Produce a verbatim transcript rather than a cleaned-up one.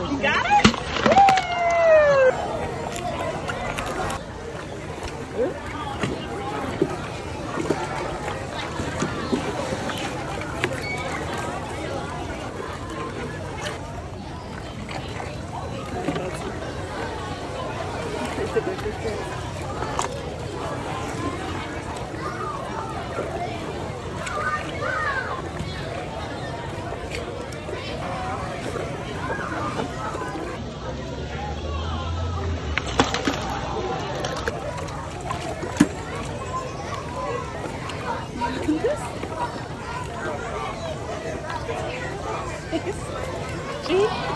You got it? Yes. See?